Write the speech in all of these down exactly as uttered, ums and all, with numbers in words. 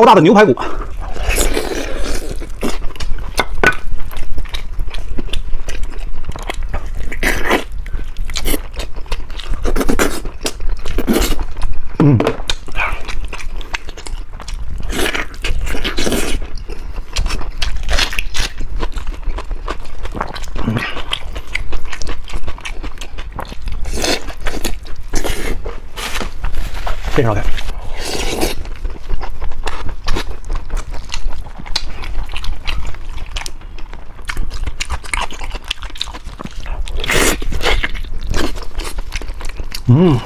超大的牛排骨。 嗯，非常好吃。 嗯，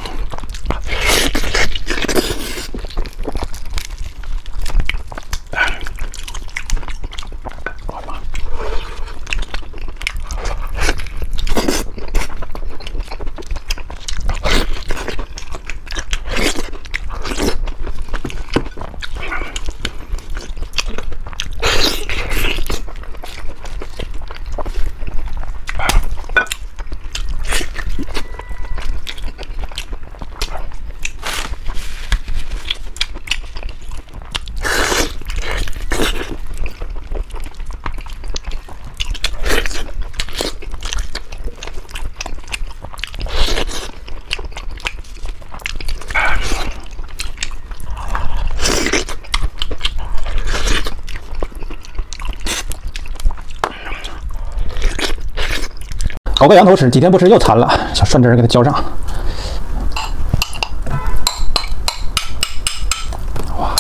搞个羊头吃，几天不吃又馋了，小蒜汁给它浇上。哇！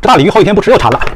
大鲤鱼好几天不吃又馋了。